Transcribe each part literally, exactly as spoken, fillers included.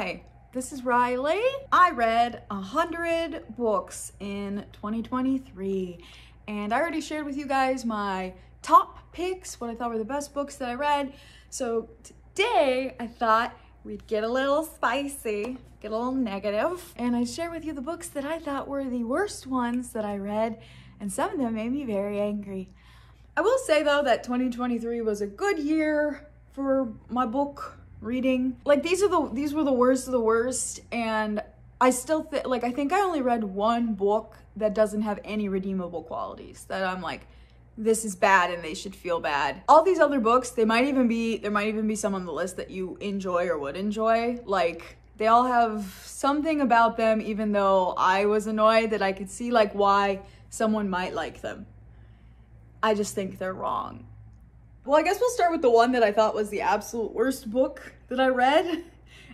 Hi, this is Riley. I read one hundred books in twenty twenty-three, and I already shared with you guys my top picks, what I thought were the best books that I read. So today I thought we'd get a little spicy, get a little negative, and I'd share with you the books that I thought were the worst ones that I read, and some of them made me very angry. I will say though that twenty twenty-three was a good year for my book reading. Like these are the these were the worst of the worst, and I still think like I think I only read one book that doesn't have any redeemable qualities that I'm like, this is bad and they should feel bad. All these other books, they might even be there might even be some on the list that you enjoy or would enjoy. Like they all have something about them, even though I was annoyed that I could see like why someone might like them. I just think they're wrong. Well, I guess we'll start with the one that I thought was the absolute worst book that I read,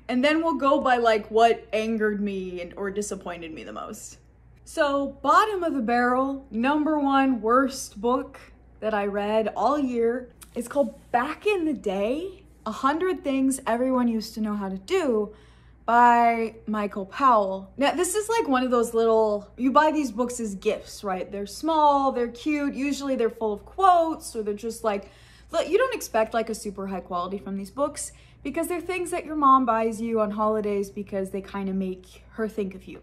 and then we'll go by like what angered me and or disappointed me the most. So bottom of the barrel, number one worst book that I read all year is called Back in the Day, one hundred Things Everyone Used to Know How to Do by Michael Powell. Now this is like one of those little, you buy these books as gifts, right? They're small, they're cute, usually they're full of quotes, or they're just like, look, you don't expect like a super high quality from these books because they're things that your mom buys you on holidays because they kind of make her think of you.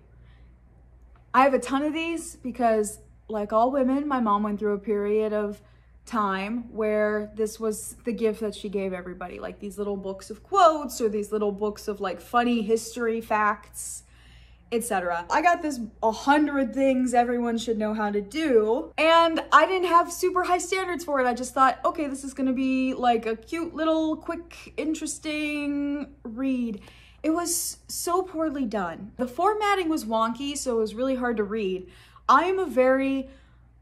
I have a ton of these because like all women, my mom went through a period of time where this was the gift that she gave everybody, like these little books of quotes or these little books of like funny history facts, et cetera. I got this one hundred Things Everyone Should Know How to Do, and I didn't have super high standards for it. I just thought, okay, this is gonna be like a cute little quick interesting read. It was so poorly done. The formatting was wonky, so it was really hard to read. I am a very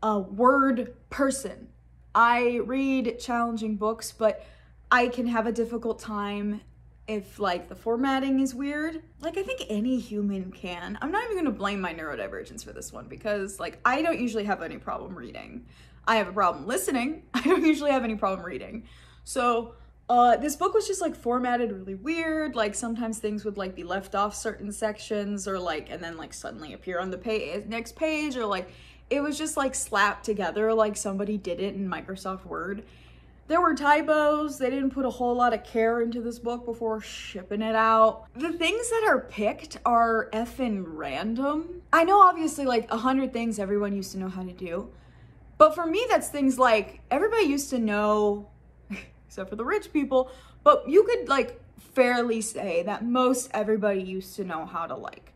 uh, word person. I read challenging books, but I can have a difficult time if like the formatting is weird. Like I think any human can. I'm not even gonna blame my neurodivergence for this one because like I don't usually have any problem reading. I have a problem listening. I don't usually have any problem reading. So uh, this book was just like formatted really weird. Like sometimes things would like be left off certain sections or like, and then like suddenly appear on the page, next page, or like, it was just like slapped together like somebody did it in Microsoft Word. There were typos. They didn't put a whole lot of care into this book before shipping it out. The things that are picked are effing random. I know obviously like one hundred Things Everyone Used to Know How to Do, but for me that's things like everybody used to know, except for the rich people, but you could like fairly say that most everybody used to know how to like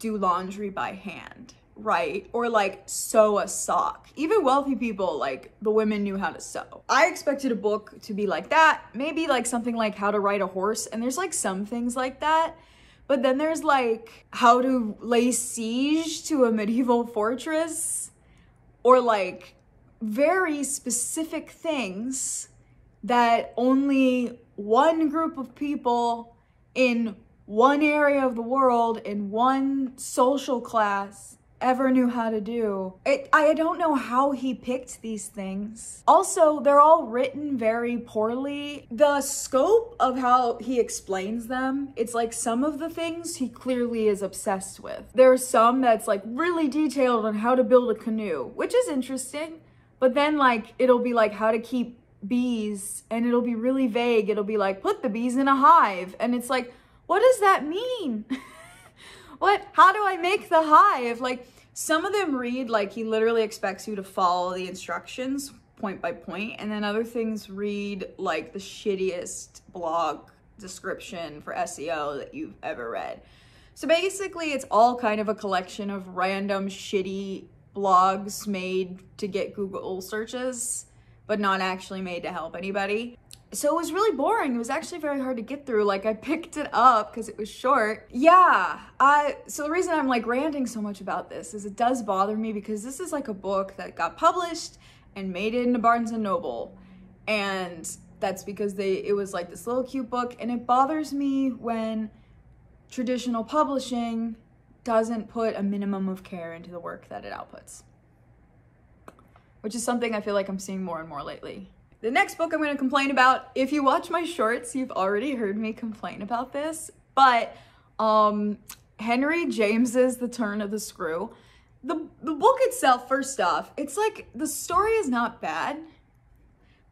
do laundry by hand, right? Or like sew a sock. Even wealthy people, like the women knew how to sew. I expected a book to be like that, maybe like something like how to ride a horse, and there's like some things like that, but then there's like how to lay siege to a medieval fortress, or like very specific things that only one group of people in one area of the world, in one social class, ever knew how to do. It, I don't know how he picked these things. Also, they're all written very poorly. The scope of how he explains them, it's like some of the things he clearly is obsessed with. There are some that's like really detailed on how to build a canoe, which is interesting, but then like it'll be like how to keep bees, and it'll be really vague. It'll be like, put the bees in a hive. And it's like, what does that mean? What, how do I make the hive? Like some of them read like he literally expects you to follow the instructions point by point, and then other things read like the shittiest blog description for S E O that you've ever read. So basically it's all kind of a collection of random shitty blogs made to get Google searches, but not actually made to help anybody. So it was really boring. It was actually very hard to get through. Like I picked it up because it was short. Yeah, I, so the reason I'm like ranting so much about this is it does bother me because this is like a book that got published and made it into Barnes and Noble. And that's because they, it was like this little cute book, and it bothers me when traditional publishing doesn't put a minimum of care into the work that it outputs, which is something I feel like I'm seeing more and more lately. The next book I'm going to complain about, if you watch my shorts, you've already heard me complain about this, But um, Henry James's The Turn of the Screw, the, the book itself, first off, it's like the story is not bad.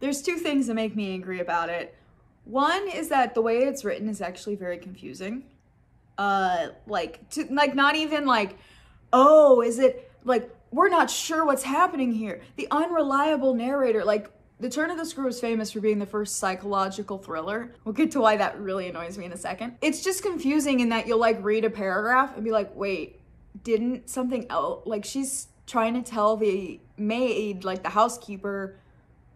There's two things that make me angry about it. One is that the way it's written is actually very confusing. Uh, like, to, like not even like, oh, is it like, we're not sure what's happening here. The unreliable narrator, like, The Turn of the Screw is famous for being the first psychological thriller. We'll get to why that really annoys me in a second. It's just confusing in that you'll like read a paragraph and be like, wait, didn't something else? Like, she's trying to tell the maid, like the housekeeper,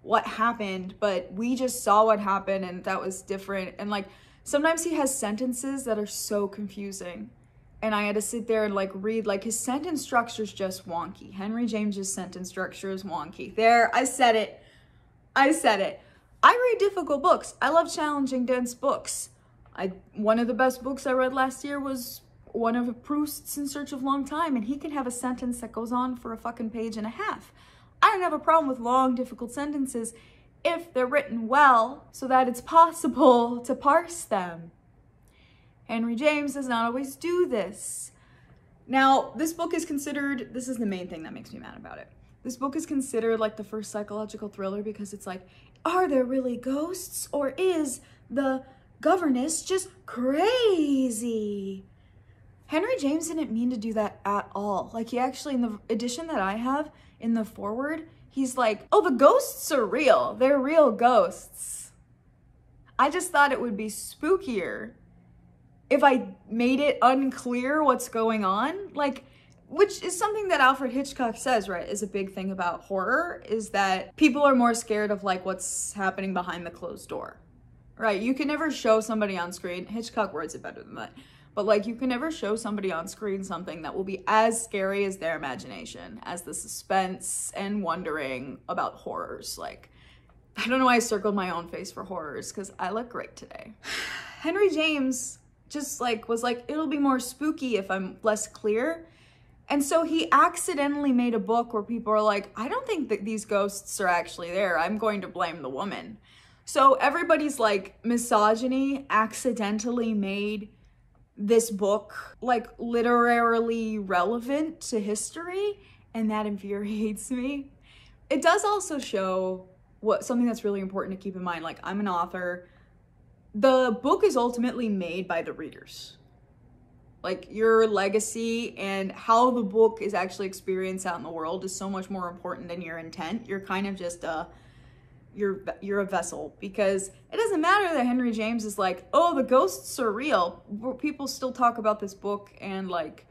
what happened, but we just saw what happened and that was different. And like, sometimes he has sentences that are so confusing. And I had to sit there and like read, like his sentence structure is just wonky. Henry James's sentence structure is wonky. There, I said it. I said it. I read difficult books. I love challenging, dense books. I one of the best books I read last year was one of Proust's In Search of Long Time, and he can have a sentence that goes on for a fucking page and a half. I don't have a problem with long, difficult sentences if they're written well so that it's possible to parse them. Henry James does not always do this. Now, this book is considered, this is the main thing that makes me mad about it. This book is considered like the first psychological thriller because it's like, are there really ghosts or is the governess just crazy? Henry James didn't mean to do that at all. Like he actually, in the edition that I have, in the foreword, he's like, oh, the ghosts are real. They're real ghosts. I just thought it would be spookier if I made it unclear what's going on. Like, which is something that Alfred Hitchcock says, right, is a big thing about horror, is that people are more scared of like what's happening behind the closed door, right? You can never show somebody on screen, Hitchcock words it better than that, but like you can never show somebody on screen something that will be as scary as their imagination, as the suspense and wondering about horrors. Like, I don't know why I circled my own face for horrors, because I look great today. Henry James just like was like, it'll be more spooky if I'm less clear. And so he accidentally made a book where people are like, I don't think that these ghosts are actually there. I'm going to blame the woman. So everybody's like, misogyny accidentally made this book like literarily relevant to history. And that infuriates me. It does also show what something that's really important to keep in mind. Like, I'm an author. The book is ultimately made by the readers. Like, your legacy and how the book is actually experienced out in the world is so much more important than your intent. You're kind of just a, you're, you're a vessel, because it doesn't matter that Henry James is like, oh, the ghosts are real. People still talk about this book and like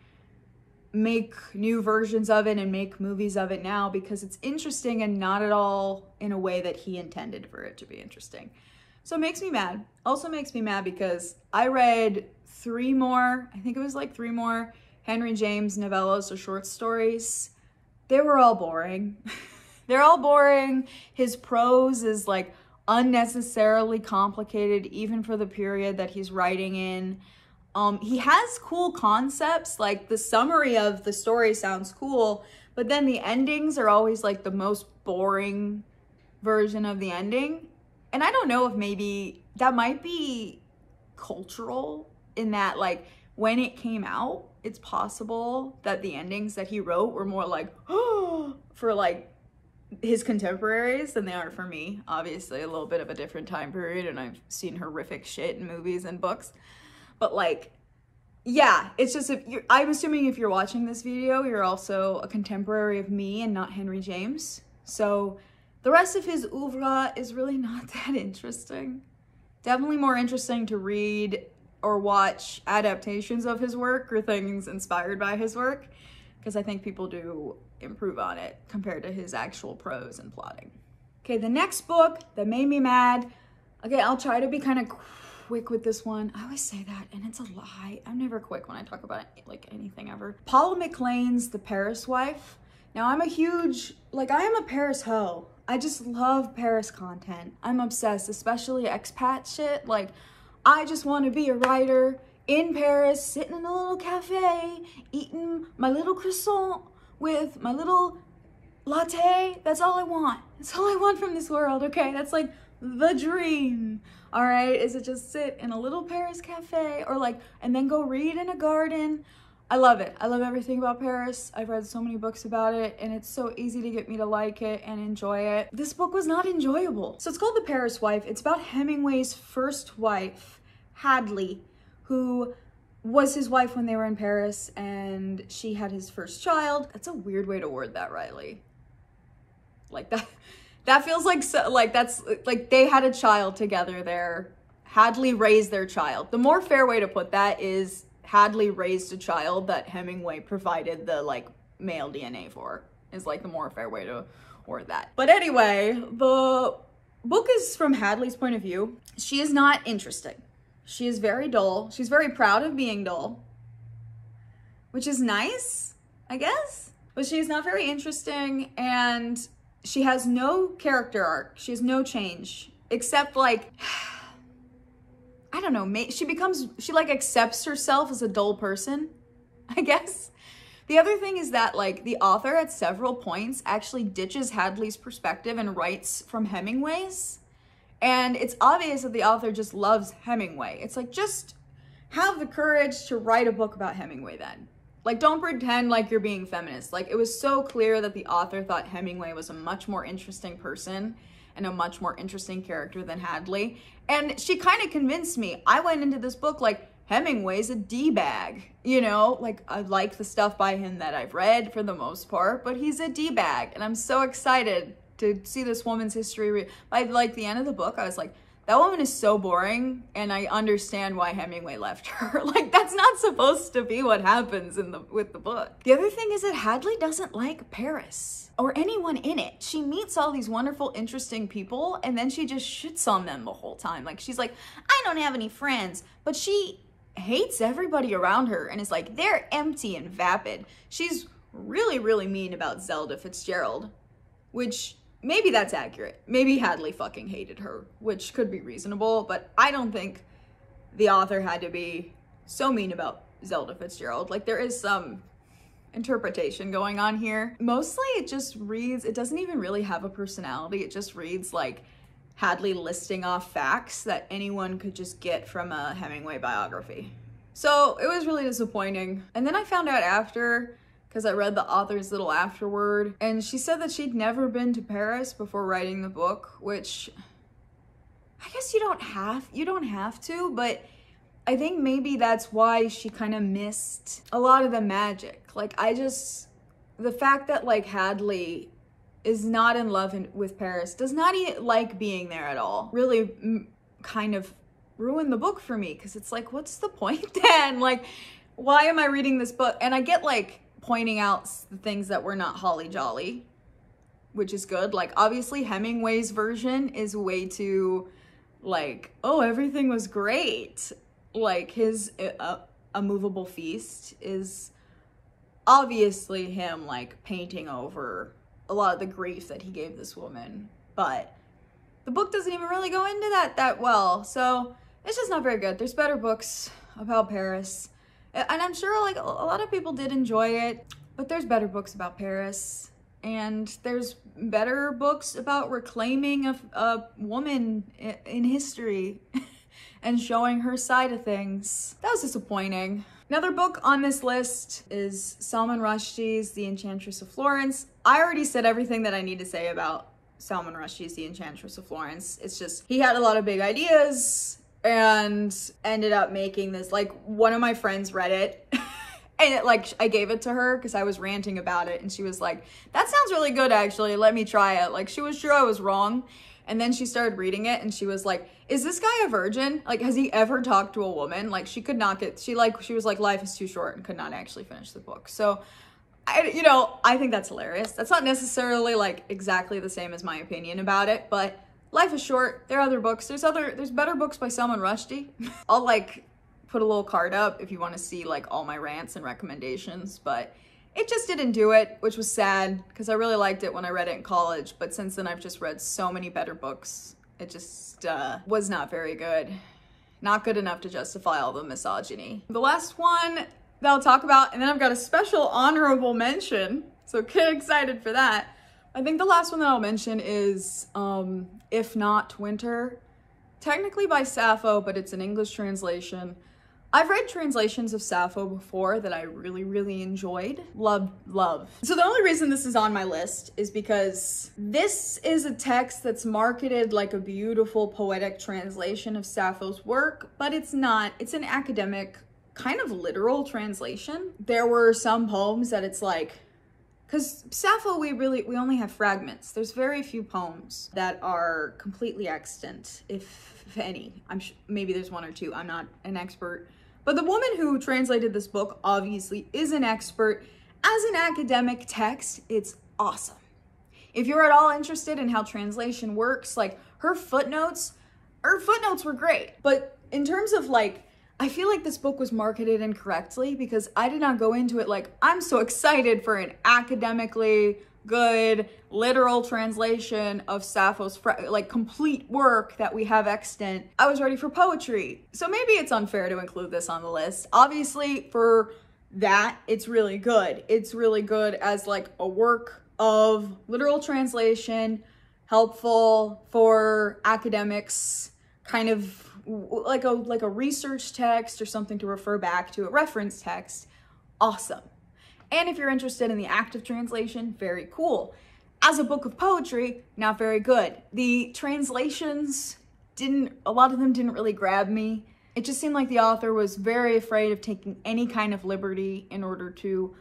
make new versions of it and make movies of it now because it's interesting and not at all in a way that he intended for it to be interesting. So it makes me mad. Also makes me mad because I read three more, I think it was like three more Henry James novellas or short stories. They were all boring. They're all boring. His prose is like unnecessarily complicated, even for the period that he's writing in. Um, he has cool concepts, like the summary of the story sounds cool, but then the endings are always like the most boring version of the ending. And I don't know if maybe that might be cultural in that like when it came out, it's possible that the endings that he wrote were more like, oh, for like his contemporaries than they are for me. Obviously a little bit of a different time period and I've seen horrific shit in movies and books. But like, yeah, it's just, if you're, I'm assuming if you're watching this video, you're also a contemporary of me and not Henry James. So the rest of his oeuvre is really not that interesting. Definitely more interesting to read or watch adaptations of his work or things inspired by his work, because I think people do improve on it compared to his actual prose and plotting. Okay, the next book that made me mad. Okay, I'll try to be kind of quick with this one. I always say that, and it's a lie. I'm never quick when I talk about like anything ever. Paula Maclean's The Paris Wife. Now I'm a huge, like I am a Paris hoe. I just love Paris content. I'm obsessed, especially expat shit. Like, I just want to be a writer in Paris, sitting in a little cafe, eating my little croissant with my little latte. That's all I want. That's all I want from this world, okay? That's like the dream. all right? Is it just sit in a little Paris cafe or like, and then go read in a garden? I love it. I love everything about Paris. I've read so many books about it, and it's so easy to get me to like it and enjoy it. This book was not enjoyable. So it's called The Paris Wife. It's about Hemingway's first wife, Hadley, who was his wife when they were in Paris, and she had his first child. That's a weird way to word that, Riley. Like that, that feels like, so, like that's, like they had a child together there. Hadley raised their child. The more fair way to put that is Hadley raised a child that Hemingway provided the like male D N A for, is like the more fair way to word that. But anyway, the book is from Hadley's point of view. She is not interesting. She is very dull. She's very proud of being dull, which is nice, I guess. But she's not very interesting, and she has no character arc. She has no change, except like, I don't know, she becomes, she like accepts herself as a dull person, I guess. The other thing is that like the author at several points actually ditches Hadley's perspective and writes from Hemingway's. And it's obvious that the author just loves Hemingway. It's like, just have the courage to write a book about Hemingway then. Like, don't pretend like you're being feminist. Like, it was so clear that the author thought Hemingway was a much more interesting person and a much more interesting character than Hadley. And she kind of convinced me. I went into this book like, Hemingway's a D-bag, you know? Like, I like the stuff by him that I've read for the most part, but he's a D-bag. And I'm so excited to see this woman's history. By like the end of the book, I was like, that woman is so boring, and I understand why Hemingway left her. Like, that's not supposed to be what happens in the with the book. The other thing is that Hadley doesn't like Paris or anyone in it. She meets all these wonderful, interesting people, and then she just shits on them the whole time. Like, she's like, I don't have any friends, but she hates everybody around her and is like, they're empty and vapid. She's really, really mean about Zelda Fitzgerald, which, maybe that's accurate. Maybe Hadley fucking hated her, which could be reasonable, but I don't think the author had to be so mean about Zelda Fitzgerald. Like, there is some interpretation going on here. Mostly it just reads, it doesn't even really have a personality. It just reads like Hadley listing off facts that anyone could just get from a Hemingway biography. So it was really disappointing. And then I found out after, because I read the author's little afterword, and she said that she'd never been to Paris before writing the book, which I guess you don't have, you don't have to, but I think maybe that's why she kind of missed a lot of the magic. Like, I just, the fact that like Hadley is not in love in, with Paris, does not even like being there at all, really m kind of ruined the book for me, because it's like, what's the point then? Like, why am I reading this book? And I get like, pointing out the things that were not holly jolly, which is good. Like, obviously Hemingway's version is way too like, oh, everything was great. Like, his uh, A Moveable Feast is obviously him like painting over a lot of the grief that he gave this woman, but the book doesn't even really go into that that well. So it's just not very good. There's better books about Paris. And I'm sure like a lot of people did enjoy it, but there's better books about Paris, and there's better books about reclaiming a, a woman in history and showing her side of things. That was disappointing. Another book on this list is Salman Rushdie's The Enchantress of Florence. I already said everything that I need to say about Salman Rushdie's The Enchantress of Florence. It's just, he had a lot of big ideas and ended up making this, like, one of my friends read it and it, like, I gave it to her because I was ranting about it, and she was like, that sounds really good, actually, let me try it. Like, she was sure I was wrong, and then she started reading it and she was like, is this guy a virgin? Like, has he ever talked to a woman? Like, she could not get, she like she was like, life is too short, and could not actually finish the book. So I, you know, I think that's hilarious. That's not necessarily like exactly the same as my opinion about it, but life is short. There are other books. There's other, there's better books by Salman Rushdie. I'll like put a little card up if you want to see like all my rants and recommendations, but it just didn't do it, which was sad because I really liked it when I read it in college. But since then I've just read so many better books. It just uh, was not very good. Not good enough to justify all the misogyny. The last one that I'll talk about, and then I've got a special honorable mention. So get excited for that. I think the last one that I'll mention is um, If Not Winter technically by Sappho, but it's an English translation. I've read translations of Sappho before that I really, really enjoyed. Love, love. So the only reason this is on my list is because this is a text that's marketed like a beautiful poetic translation of Sappho's work, but it's not. It's an academic, kind of literal translation. There were some poems that it's like, because Sappho, we really, we only have fragments. There's very few poems that are completely extant, if, if any. I'm sh maybe there's one or two, I'm not an expert. But the woman who translated this book obviously is an expert. As an academic text, it's awesome. If you're at all interested in how translation works, like her footnotes, her footnotes were great. But in terms of like, I feel like this book was marketed incorrectly because I did not go into it like, I'm so excited for an academically good literal translation of Sappho's like complete work that we have extant. I was ready for poetry. So maybe it's unfair to include this on the list. Obviously for that, it's really good. It's really good as like a work of literal translation, helpful for academics, kind of like a like a research text or something to refer back to, a reference text. Awesome. And if you're interested in the act of translation, very cool. As a book of poetry, not very good. The translations didn't, a lot of them didn't really grab me. It just seemed like the author was very afraid of taking any kind of liberty in order to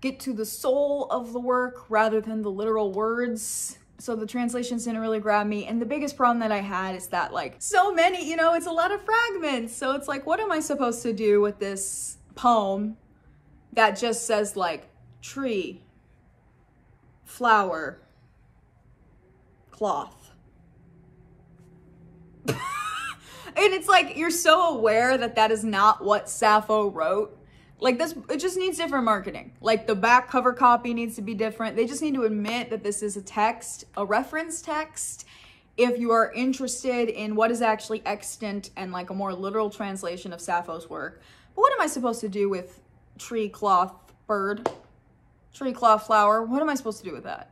get to the soul of the work rather than the literal words. So the translations didn't really grab me. And the biggest problem that I had is that like so many, you know, it's a lot of fragments. So it's like, what am I supposed to do with this poem that just says like tree, flower, cloth? And it's like, you're so aware that that is not what Sappho wrote. Like this, it just needs different marketing. Like the back cover copy needs to be different. They just need to admit that this is a text, a reference text. If you are interested in what is actually extant and like a more literal translation of Sappho's work. But what am I supposed to do with tree, cloth, bird, tree, cloth, flower? What am I supposed to do with that?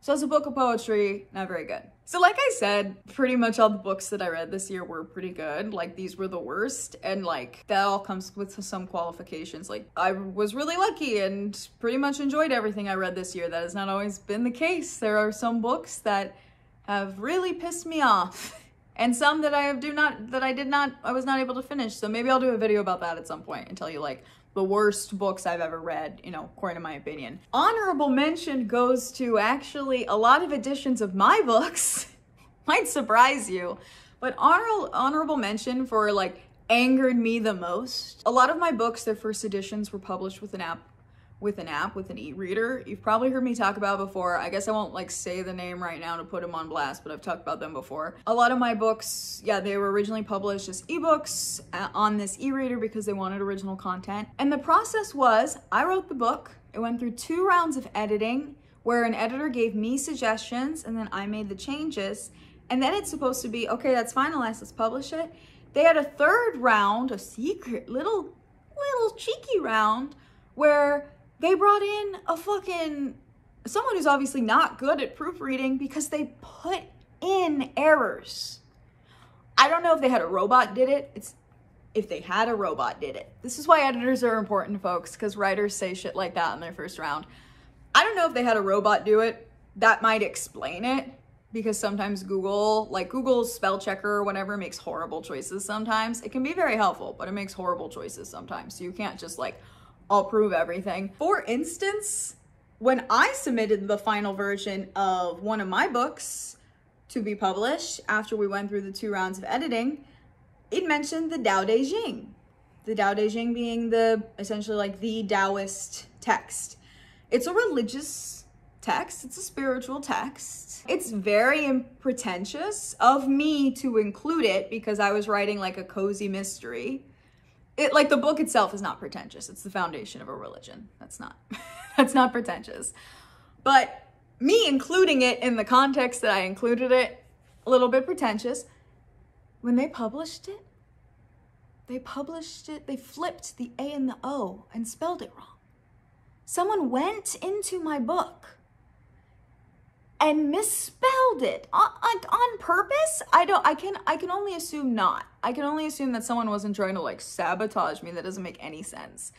So as a book of poetry, not very good. So like I said, pretty much all the books that I read this year were pretty good. Like these were the worst. And like that all comes with some qualifications. Like I was really lucky and pretty much enjoyed everything I read this year. That has not always been the case. There are some books that have really pissed me off and some that I do not, that I did not, I was not able to finish. So maybe I'll do a video about that at some point and tell you like the worst books I've ever read, you know, according to my opinion. Honorable mention goes to actually a lot of editions of my books. Might surprise you, but honor honorable mention for like angered me the most. A lot of my books, their first editions were published with an app, with an app, with an e-reader. You've probably heard me talk about before. I guess I won't like say the name right now to put them on blast, but I've talked about them before. A lot of my books, yeah, they were originally published as ebooks on this e-reader because they wanted original content. And the process was, I wrote the book. It went through two rounds of editing where an editor gave me suggestions and then I made the changes. And then it's supposed to be, okay, that's finalized, let's publish it. They had a third round, a secret little, little cheeky round where they brought in a fucking, someone who's obviously not good at proofreading because they put in errors. I don't know if they had a robot did it. It's if they had a robot did it. This is why editors are important, folks, because writers say shit like that in their first round. I don't know if they had a robot do it. That might explain it because sometimes Google, like Google's spell checker or whatever, makes horrible choices sometimes. It can be very helpful, but it makes horrible choices sometimes. So you can't just like, I'll prove everything. For instance, when I submitted the final version of one of my books to be published after we went through the two rounds of editing, it mentioned the Dao De Jing. The Dao De Jing being the essentially like the Taoist text. It's a religious text. It's a spiritual text. It's very pretentious of me to include it because I was writing like a cozy mystery. It, like the book itself is not pretentious. It's the foundation of a religion. That's not, that's not pretentious. But me including it in the context that I included it, a little bit pretentious. When they published it, they published it, they flipped the A and the O and spelled it wrong. Someone went into my book and misspelled it on, on, on purpose? I don't, I can, I can only assume not. I can only assume that someone wasn't trying to like sabotage me. That doesn't make any sense.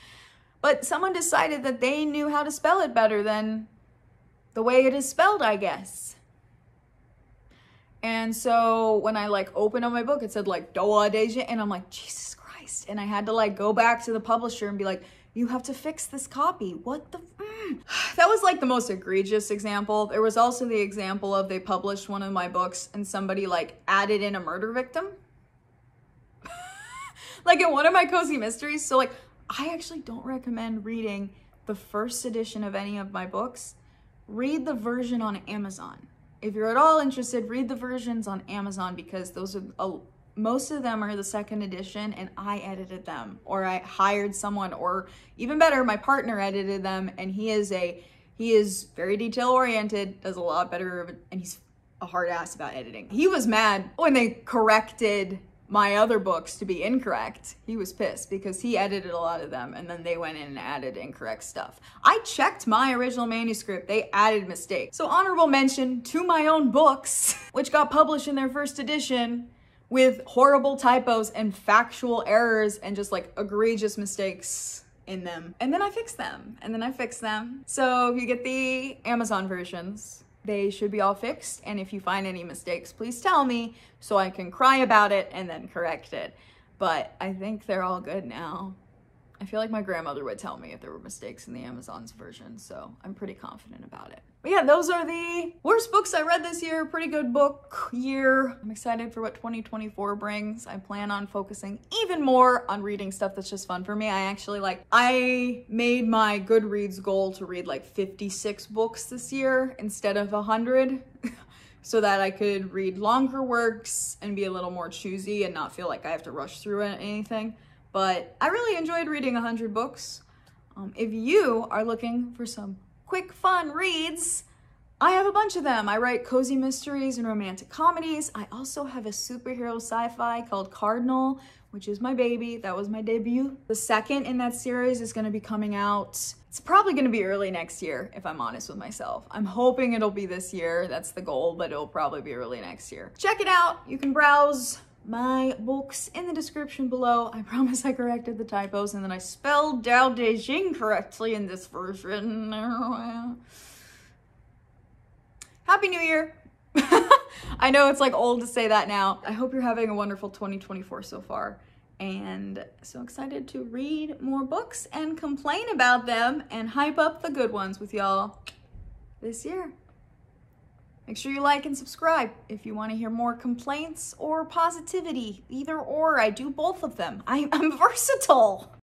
But someone decided that they knew how to spell it better than the way it is spelled, I guess. And so when I like opened up my book, it said like Dao De Jing, and I'm like, Jesus Christ. And I had to like go back to the publisher and be like, you have to fix this copy. What the? Mm. That was like the most egregious example. There was also the example of they published one of my books and somebody like added in a murder victim. Like in one of my cozy mysteries. So like, I actually don't recommend reading the first edition of any of my books. Read the version on Amazon. If you're at all interested, read the versions on Amazon, because those are, uh, most of them are the second edition, and I edited them, or I hired someone, or even better, my partner edited them, and he is a, he is very detail oriented, does a lot better of it, and he's a hard ass about editing. He was mad when they corrected my other books to be incorrect. He was pissed because he edited a lot of them and then they went in and added incorrect stuff. I checked my original manuscript, they added mistakes. So honorable mention to my own books, which got published in their first edition with horrible typos and factual errors and just like egregious mistakes in them. And then I fixed them, and then I fixed them. So if you get the Amazon versions, they should be all fixed, and if you find any mistakes, please tell me so I can cry about it and then correct it. But I think they're all good now. I feel like my grandmother would tell me if there were mistakes in the Amazon's version, so I'm pretty confident about it. But yeah, those are the worst books I read this year. Pretty good book year. I'm excited for what twenty twenty-four brings. I plan on focusing even more on reading stuff that's just fun for me. I actually like, I made my Goodreads goal to read like fifty-six books this year instead of one hundred. So that I could read longer works and be a little more choosy and not feel like I have to rush through anything. But I really enjoyed reading one hundred books. Um, if you are looking for some quick fun reads, I have a bunch of them. I write cozy mysteries and romantic comedies. I also have a superhero sci-fi called Cardinal, which is my baby. That was my debut. The second in that series is gonna be coming out. It's probably gonna be early next year, if I'm honest with myself. I'm hoping it'll be this year. That's the goal, but it'll probably be early next year. Check it out. You can browse my books in the description below. I promise I corrected the typos, and then I spelled Dao De Jing correctly in this version. Happy New Year. I know it's like old to say that now. I hope you're having a wonderful twenty twenty-four so far, and so excited to read more books and complain about them and hype up the good ones with y'all this year. Make sure you like and subscribe if you want to hear more complaints or positivity, either or. I do both of them. I, I'm versatile.